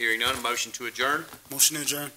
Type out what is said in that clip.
Hearing none, motion to adjourn. Motion to adjourn.